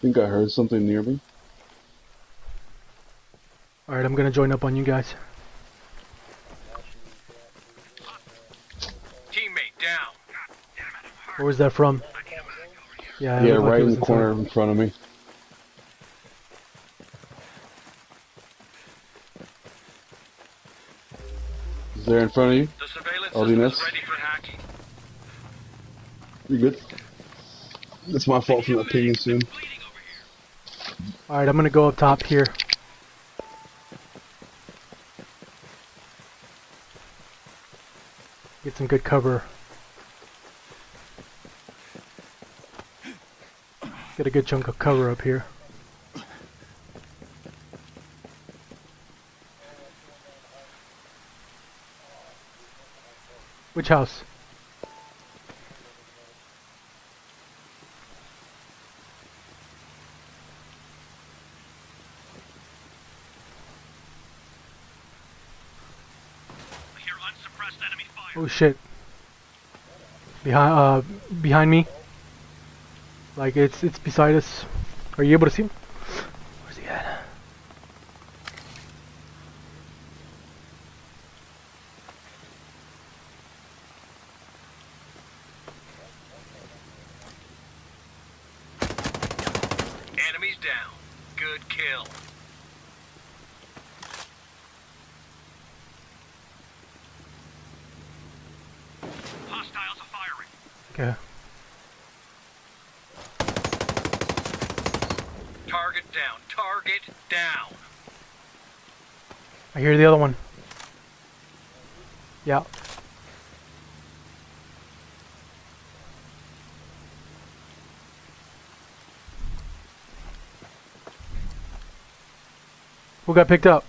think I heard something near me. Alright, I'm gonna join up on you guys. Teammate down. Where was that from? Yeah, right in the corner in front of me. Is there in front of you? The surveillance LDNs? Ready for hacking. You good? It's my fault for not pinging soon. Alright, I'm gonna go up top here. Get some good cover. Get a good chunk of cover up here. Which house? Oh shit. Behind me. Like it's beside us. Are you able to see him? Where's he at? Enemies down. Good kill. Okay. Target down. Target down. I hear the other one. Yeah. Who got picked up?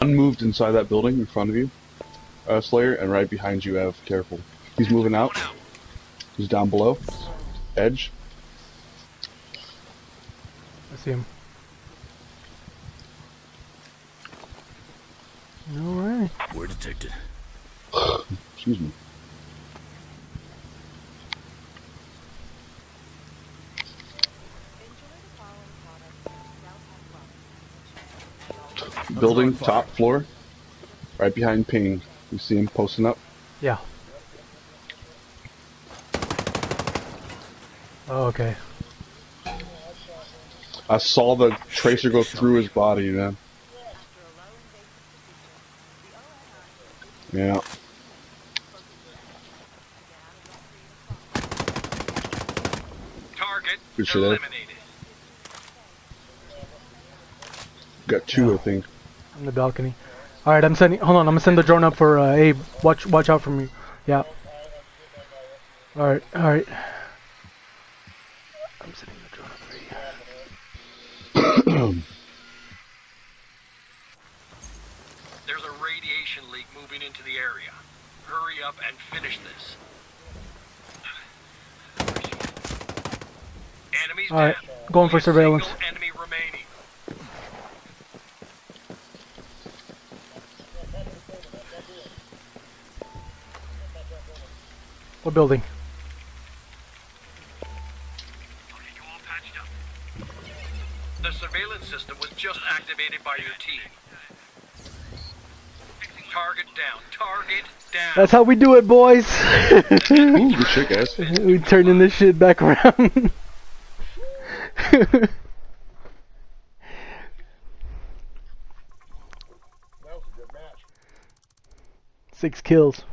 Unmoved inside that building in front of you. Slayer, and right behind you, Ev. Careful. He's moving out. He's down below. Edge. I see him. No way. We're detected. Excuse me. Building, top floor. Right behind ping. You see him posting up? Yeah. Oh, okay. I saw the tracer go through his body, man. Yeah. Target eliminated. Got two, yeah. I think. On the balcony. All right, I'm sending. Hold on, I'm gonna send the drone up for Abe. Watch out for me. Yeah. All right, all right. I'm sending the drone up for you. There's a radiation leak moving into the area. Hurry up and finish this. Enemies down. All right, going for surveillance. Enemy remaining. What building? The surveillance system was just activated by your team. Target down. Target down. That's how we do it, boys. Ooh, good shit, guys. We're turning this shit back around. That was a good match. 6 kills.